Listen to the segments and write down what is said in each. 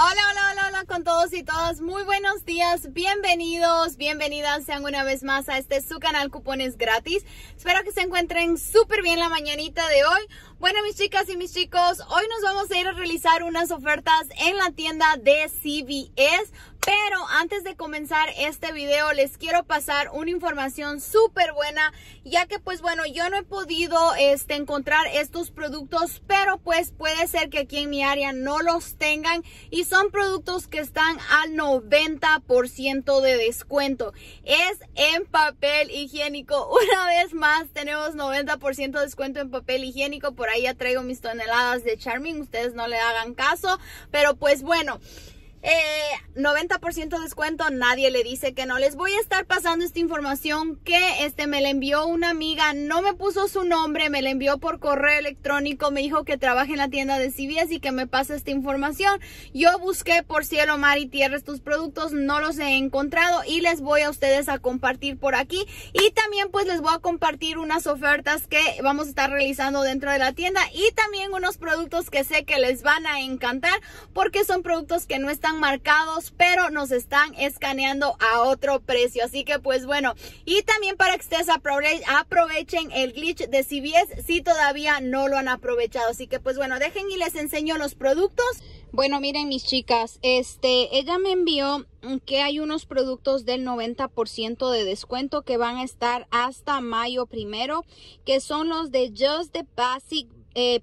Hola con todos y todas, muy buenos días, bienvenidos, bienvenidas sean una vez más a este su canal Cupones Gratis. Espero que se encuentren súper bien la mañanita de hoy. Bueno, mis chicas y mis chicos, hoy nos vamos a ir a realizar unas ofertas en la tienda de CVS. Pero antes de comenzar este video les quiero pasar una información súper buena, ya que pues bueno, yo no he podido encontrar estos productos, pero pues puede ser que aquí en mi área no los tengan y son productos que están al 90% de descuento. Es en papel higiénico, una vez más tenemos 90% de descuento en papel higiénico. Por ahí ya traigo mis toneladas de Charmin, ustedes no le hagan caso, pero pues bueno. 90% descuento, nadie le dice que no. Les voy a estar pasando esta información que me la envió una amiga, no me puso su nombre, me la envió por correo electrónico, me dijo que trabaja en la tienda de CVS y que me pase esta información. Yo busqué por cielo, mar y tierra estos productos, no los he encontrado y les voy a ustedes a compartir por aquí. Y también pues les voy a compartir unas ofertas que vamos a estar realizando dentro de la tienda y también unos productos que sé que les van a encantar porque son productos que no están marcados, pero nos están escaneando a otro precio, así que pues bueno. Y también para que ustedes aprovechen el glitch de CVS si todavía no lo han aprovechado, así que pues bueno, dejen y les enseño los productos. Bueno, miren mis chicas, ella me envió que hay unos productos del 90% de descuento que van a estar hasta mayo 1º, que son los de Just The Basic,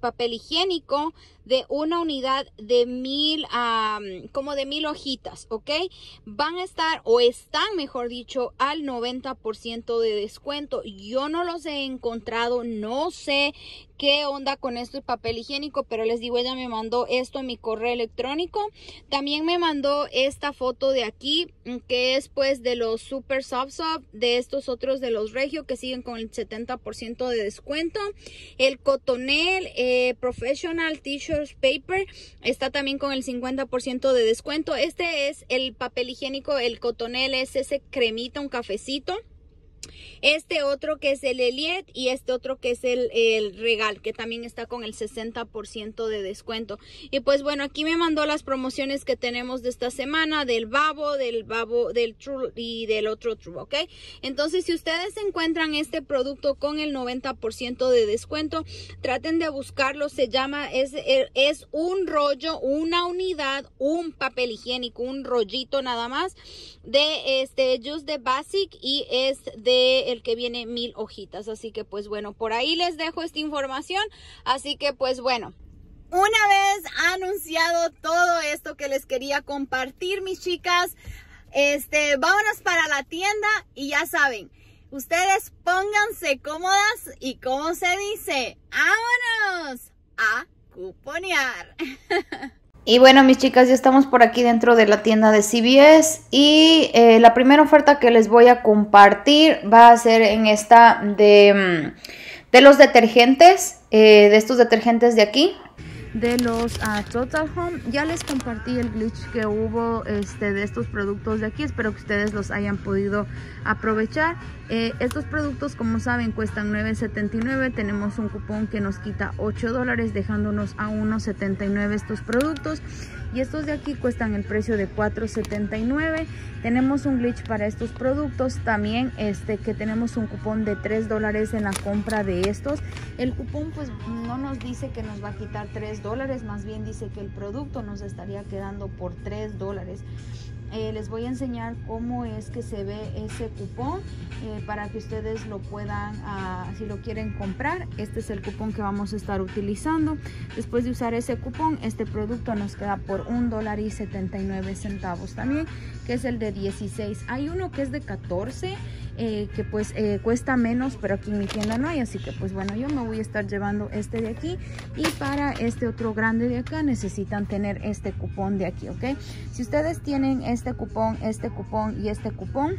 papel higiénico de una unidad de 1000 hojitas, ¿ok? Van a estar, o están mejor dicho, al 90% de descuento. Yo no los he encontrado, no sé qué onda con esto el papel higiénico, pero les digo, ella me mandó esto en mi correo electrónico. También me mandó esta foto de aquí, que es pues de los super soft, de estos otros de los regio, que siguen con el 70% de descuento. El Cottonelle Professional T-shirt Paper está también con el 50% de descuento. Este es el papel higiénico, el Cottonelle, es ese cremita, un cafecito. Este otro que es el Elliot y este otro que es el Regal, que también está con el 60% de descuento. Y pues bueno, aquí me mandó las promociones que tenemos de esta semana, del Babo, del True y del otro True, ¿ok? Entonces si ustedes encuentran este producto con el 90% de descuento, traten de buscarlo. Se llama, es un rollo, una unidad, un papel higiénico, un rollito nada más de Just The Basic, y es de el que viene 1000 hojitas, así que pues bueno, por ahí les dejo esta información, así que pues bueno. Una vez anunciado todo esto que les quería compartir, mis chicas, vámonos para la tienda y ya saben, ustedes pónganse cómodas y como se dice, ¡vámonos a cuponear! Y bueno, mis chicas, ya estamos por aquí dentro de la tienda de CVS y la primera oferta que les voy a compartir va a ser en esta de los detergentes, de estos detergentes de aquí. De los Total Home, ya les compartí el glitch que hubo de estos productos de aquí, espero que ustedes los hayan podido aprovechar. Estos productos, como saben, cuestan $9.79, tenemos un cupón que nos quita $8 dejándonos a $1.79 estos productos, y estos de aquí cuestan el precio de $4.79. Tenemos un glitch para estos productos también, que tenemos un cupón de $3 en la compra de estos. El cupón pues no nos dice que nos va a quitar $3, más bien dice que el producto nos estaría quedando por $3. Les voy a enseñar cómo es que se ve ese cupón para que ustedes lo puedan, si lo quieren comprar. Este es el cupón que vamos a estar utilizando. Después de usar ese cupón, este producto nos queda por $1.79 también, que es el de 16. Hay uno que es de 14, que pues cuesta menos, pero aquí en mi tienda no hay, así que pues bueno, yo me voy a estar llevando este de aquí, y para este otro grande de acá necesitan tener este cupón de aquí, ¿ok? Si ustedes tienen este cupón y este cupón,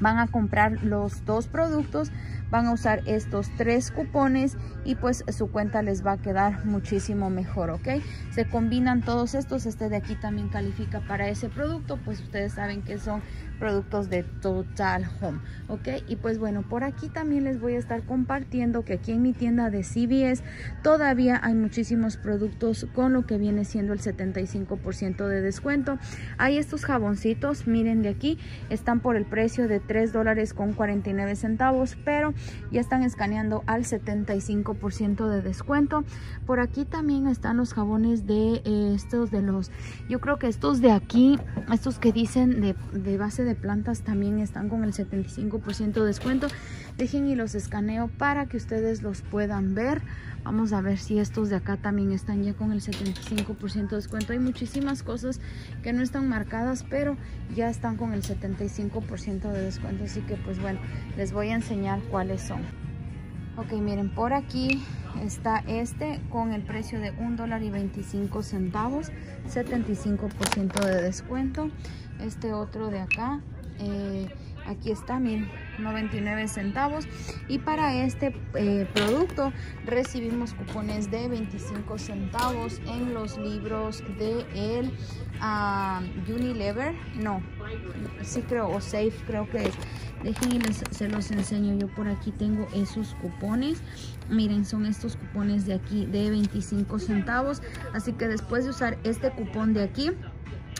van a comprar los dos productos, van a usar estos 3 cupones y pues su cuenta les va a quedar muchísimo mejor, ¿ok? Se combinan todos estos, este de aquí también califica para ese producto, pues ustedes saben que son productos de Total Home, ¿ok? Y pues bueno, por aquí también les voy a estar compartiendo que aquí en mi tienda de CVS todavía hay muchísimos productos con lo que viene siendo el 75% de descuento. Hay estos jaboncitos, miren, de aquí están por el precio de $3.49, pero ya están escaneando al 75% de descuento. Por aquí también están los jabones de estos de los, yo creo que estos de aquí, estos que dicen de base de plantas, también están con el 75% de descuento. Dejen y los escaneo para que ustedes los puedan ver. Vamos a ver si estos de acá también están ya con el 75% de descuento. Hay muchísimas cosas que no están marcadas, pero ya están con el 75% de descuento. Así que pues bueno, les voy a enseñar cuáles son. Ok, miren, por aquí está este con el precio de $1.25, 75% de descuento. Este otro de acá, aquí está, miren, 99 centavos, y para este producto recibimos cupones de 25 centavos en los libros de el Unilever, no, sí creo, o Safe creo que es. Dejen y se los enseño, yo por aquí tengo esos cupones, miren, son estos cupones de aquí de 25 centavos, así que después de usar este cupón de aquí,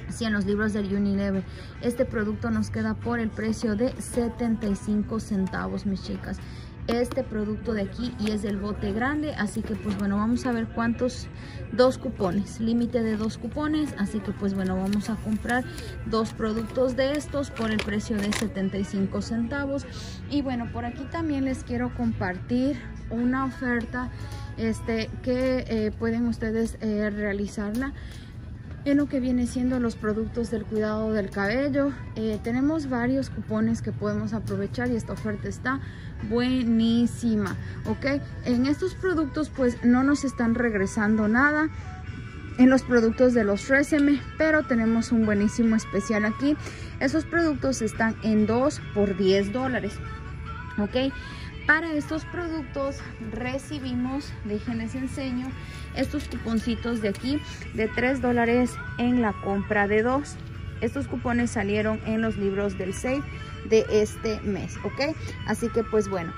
sí, en los libros del Unilever, este producto nos queda por el precio de 75 centavos, mis chicas. Este producto de aquí, y es del bote grande, así que pues bueno, vamos a ver cuántos, 2 cupones, límite de 2 cupones, así que pues bueno, vamos a comprar 2 productos de estos por el precio de 75 centavos. Y bueno, por aquí también les quiero compartir una oferta que pueden ustedes realizarla en lo que viene siendo los productos del cuidado del cabello. Tenemos varios cupones que podemos aprovechar y esta oferta está buenísima, ¿ok? En estos productos pues no nos están regresando nada en los productos de los Reseme, pero tenemos un buenísimo especial aquí. Esos productos están en 2 por $10, ¿ok? Para estos productos recibimos, déjenles enseño, estos cuponcitos de aquí de $3 en la compra de 2. Estos cupones salieron en los libros del Save de este mes, ¿ok? Así que pues bueno,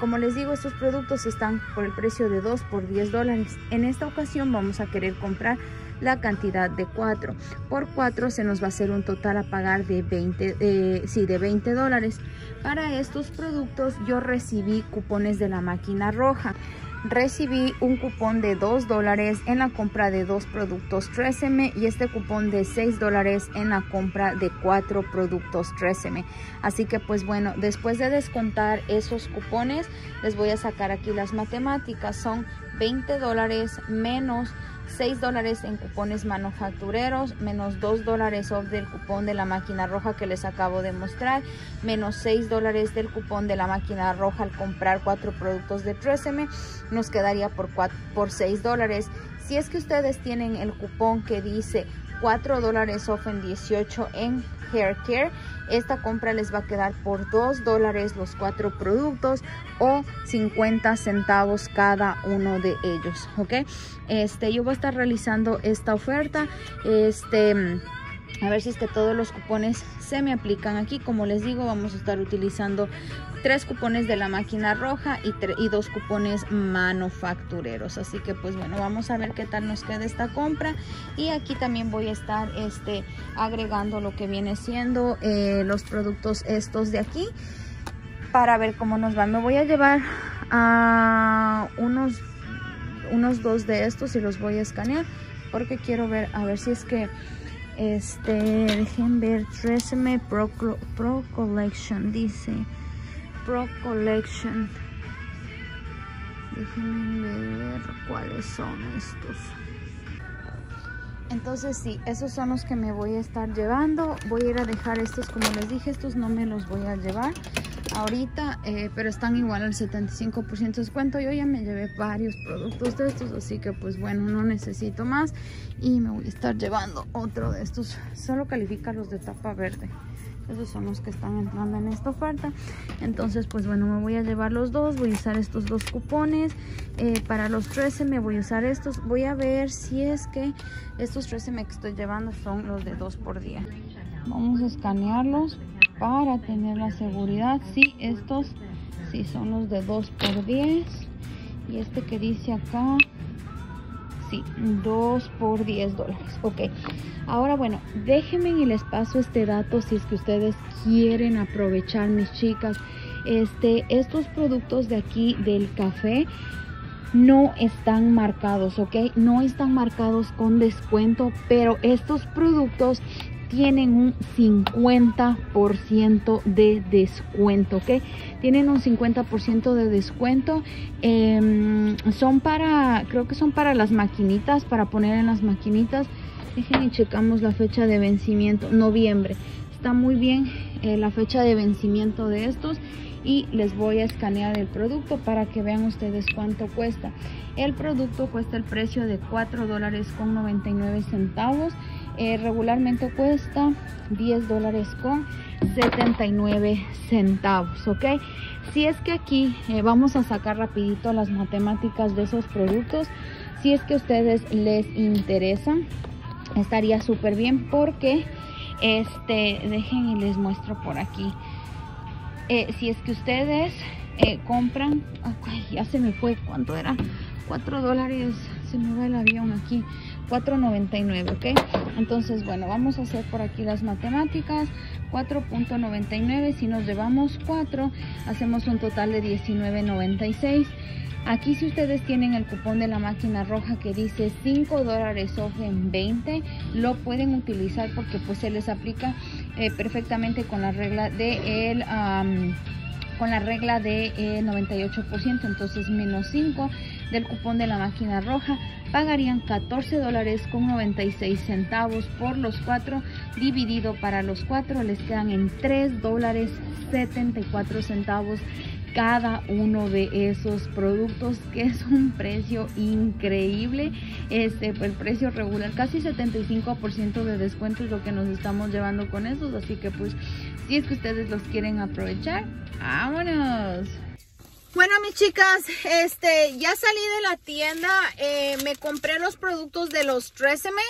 como les digo, estos productos están por el precio de 2 por $10. En esta ocasión vamos a querer comprar la cantidad de 4. Por 4 se nos va a hacer un total a pagar de $20. Para estos productos yo recibí cupones de la máquina roja. Recibí un cupón de $2 en la compra de 2 productos Tresemmé, y este cupón de $6 en la compra de 4 productos Tresemmé. Así que pues bueno, después de descontar esos cupones, les voy a sacar aquí las matemáticas. Son $20 menos $6 en cupones manufactureros, menos $2 off del cupón de la máquina roja que les acabo de mostrar, menos $6 del cupón de la máquina roja al comprar 4 productos de Tresemme, nos quedaría por $6. Si es que ustedes tienen el cupón que dice $4 off en 18 en Hair Care, esta compra les va a quedar por $2 los 4 productos o 50 centavos cada uno de ellos, ¿ok? Yo voy a estar realizando esta oferta, a ver si es que todos los cupones se me aplican aquí. Como les digo, vamos a estar utilizando 3 cupones de la máquina roja y 2 cupones manufactureros. Así que pues bueno, vamos a ver qué tal nos queda esta compra. Y aquí también voy a estar agregando lo que viene siendo los productos estos de aquí para ver cómo nos va. Me voy a llevar a unos 2 de estos y los voy a escanear porque quiero ver, a ver si es que dejen ver, Tresemme Pro Collection, dice Pro Collection. Déjenme ver cuáles son estos. Entonces sí, esos son los que me voy a estar llevando. Voy a ir a dejar estos, como les dije, estos no me los voy a llevar ahorita, pero están igual al 75% de descuento. Yo ya me llevé varios productos de estos, así que pues bueno, no necesito más y me voy a estar llevando otro de estos. Solo califica los de tapa verde, Esos son los que están entrando en esta oferta. Entonces, pues bueno, me voy a llevar los dos. Voy a usar estos dos cupones. Para los Tresemme voy a usar estos. Voy a ver si es que estos Tresemme que estoy llevando son los de 2 por día. Vamos a escanearlos para tener la seguridad. Sí, estos sí son los de 2 por 10. Y este que dice acá, sí, 2 por 10 dólares. Ok, ahora bueno, déjenme y les paso este dato si es que ustedes quieren aprovechar, mis chicas. Estos productos de aquí del café no están marcados, ok, no están marcados con descuento, pero estos productos tienen un 50% de descuento, ¿ok? Tienen un 50% de descuento. Son para, creo que son para las maquinitas, para poner en las maquinitas. Déjenme checamos la fecha de vencimiento, noviembre. Está muy bien la fecha de vencimiento de estos. Y les voy a escanear el producto para que vean ustedes cuánto cuesta. El producto cuesta el precio de $4.99. Regularmente cuesta $10.79, ok. Si es que aquí vamos a sacar rapidito las matemáticas de esos productos. Si es que a ustedes les interesa, estaría súper bien, porque dejen y les muestro por aquí. Si es que ustedes compran, ay, ya se me fue, ¿cuánto era? $4, se me va el avión aquí, $4.99, ok. Entonces, bueno, vamos a hacer por aquí las matemáticas, 4.99, si nos llevamos 4, hacemos un total de $19.96. Aquí si ustedes tienen el cupón de la máquina roja que dice $5 off en 20, lo pueden utilizar porque pues se les aplica perfectamente con la regla de el con la regla de 98%, entonces menos 5 del cupón de la máquina roja, pagarían $14.96 por los 4, dividido para los 4 les quedan en $3.74 cada uno de esos productos, que es un precio increíble. El precio regular, casi 75% de descuento es lo que nos estamos llevando con esos, así que pues si es que ustedes los quieren aprovechar, vámonos. Bueno, mis chicas, ya salí de la tienda, me compré los productos de los Tresemme.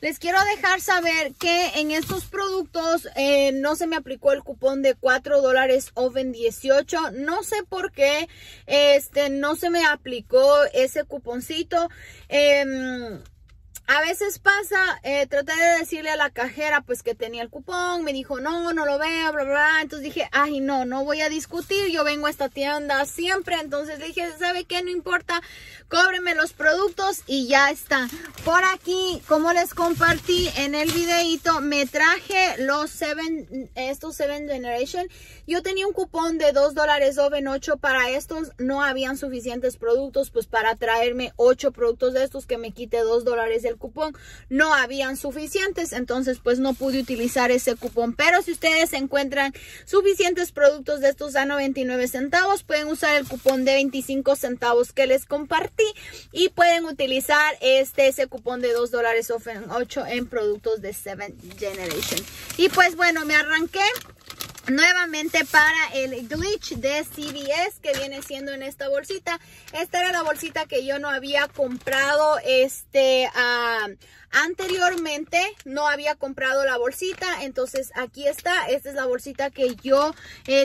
Les quiero dejar saber que en estos productos no se me aplicó el cupón de $4 off en 18. No sé por qué no se me aplicó ese cuponcito. A veces pasa, traté de decirle a la cajera pues que tenía el cupón, me dijo no, no lo veo, bla, bla, bla. Entonces dije, ay no, no voy a discutir, yo vengo a esta tienda siempre. Entonces dije, ¿sabe qué? No importa, cóbreme los productos y ya está. Por aquí, como les compartí en el videito, me traje los Seventh Generation. Yo tenía un cupón de $2 off en 8 para estos, no habían suficientes productos pues para traerme 8 productos de estos que me quite $2 de el cupón, no habían suficientes, entonces pues no pude utilizar ese cupón. Pero si ustedes encuentran suficientes productos de estos a 99 centavos, pueden usar el cupón de 25 centavos que les compartí y pueden utilizar ese cupón de $2 off en 8 en productos de Seventh Generation. Y pues bueno, me arranqué nuevamente para el glitch de CVS que viene siendo en esta bolsita. Esta era la bolsita que yo no había comprado anteriormente, no había comprado la bolsita, entonces aquí está. Esta es la bolsita que yo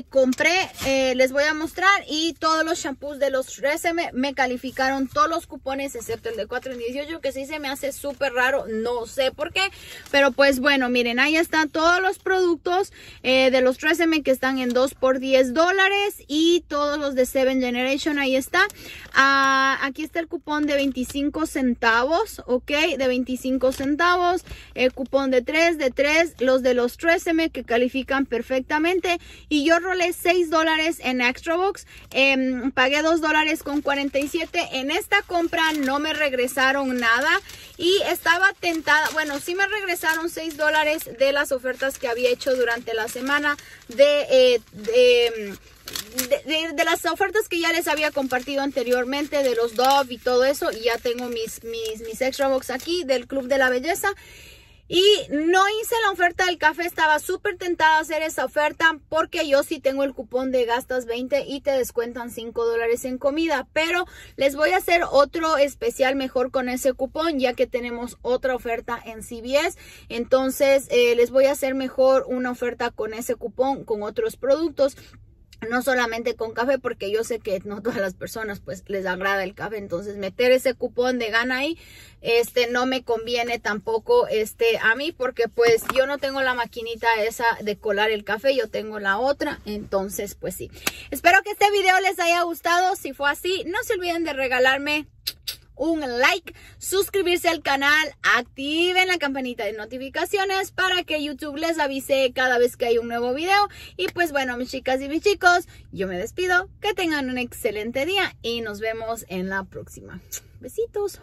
compré, les voy a mostrar. Y todos los shampoos de los Tresemme me calificaron todos los cupones excepto el de 4 en 18, que sí se me hace súper raro, no sé por qué, pero pues bueno, miren, ahí están todos los productos de los Tresemme que están en 2 por 10 dólares y todos los de Seventh Generation, ahí está. Aquí está el cupón de 25 centavos, ok, de 25 centavos, el cupón de 3, los de los Tresemme que califican perfectamente. Y yo rolé $6 en Extra Box, pagué $2.47 en esta compra, no me regresaron nada y estaba tentada, bueno, sí me regresaron $6 de las ofertas que había hecho durante la semana de las ofertas que ya les había compartido anteriormente, de los Dove y todo eso. Y ya tengo mis Extra Box aquí del Club de la Belleza. Y no hice la oferta del café, estaba súper tentada a hacer esa oferta porque yo sí tengo el cupón de gastas 20 y te descuentan $5 en comida. Pero les voy a hacer otro especial mejor con ese cupón, ya que tenemos otra oferta en CVS. Entonces les voy a hacer mejor una oferta con ese cupón, con otros productos. No solamente con café, porque yo sé que no todas las personas pues les agrada el café. Entonces meter ese cupón de gana ahí no me conviene tampoco a mí, porque pues yo no tengo la maquinita esa de colar el café, yo tengo la otra. Entonces pues sí, espero que este video les haya gustado. Si fue así, no se olviden de regalarme un like, suscribirse al canal, activen la campanita de notificaciones para que YouTube les avise cada vez que hay un nuevo video. Y pues bueno, mis chicas y mis chicos, yo me despido, que tengan un excelente día y nos vemos en la próxima. Besitos.